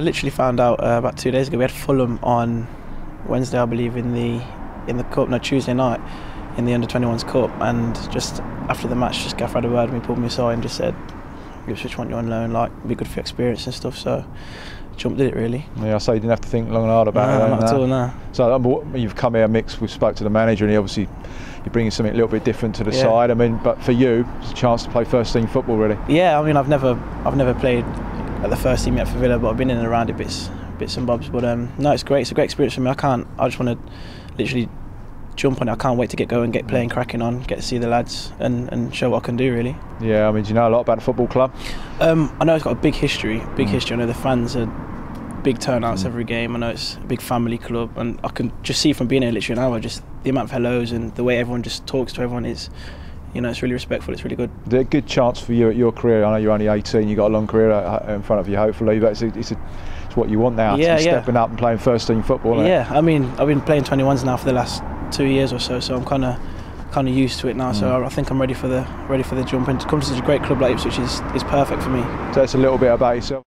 Literally found out about 2 days ago. We had Fulham on Wednesday, I believe, in the cup. No, Tuesday night in the under-21s cup. And just after the match, just Gaff had a word with me, pulled me aside, and just said, "Ipswich want you on loan. Like, it'd be good for your experience and stuff." So jumped at it, really. Yeah, so you didn't have to think long and hard about it. No, not at all, no. So you've come here mixed. We've spoke to the manager, and he obviously you're bringing something a little bit different to the side. I mean, but for you, it's a chance to play first team football, really. Yeah, I mean, I've never played at the first team yet for Villa, but I've been in and around it bits and bobs. But no, it's great. It's a great experience for me. I just want to literally jump on it. I can't wait to get going, get playing, cracking on, get to see the lads and show what I can do, really. Yeah, I mean, do you know a lot about the football club? I know it's got a big history, I know the fans are big turnouts every game. I know it's a big family club, and I can just see from being here literally an hour, just the amount of hellos and the way everyone just talks to everyone is, you know, it's really respectful, it's really good. A good chance for you at your career. I know you're only 18, you've got a long career in front of you, hopefully, but it's what you want now, to be stepping up and playing first team football. Yeah, I mean, I've been playing 21s now for the last 2 years or so, so I'm kind of used to it now. So I think I'm ready for the jump, and to come to such a great club like Ipswich is perfect for me. Tell us a little bit about yourself.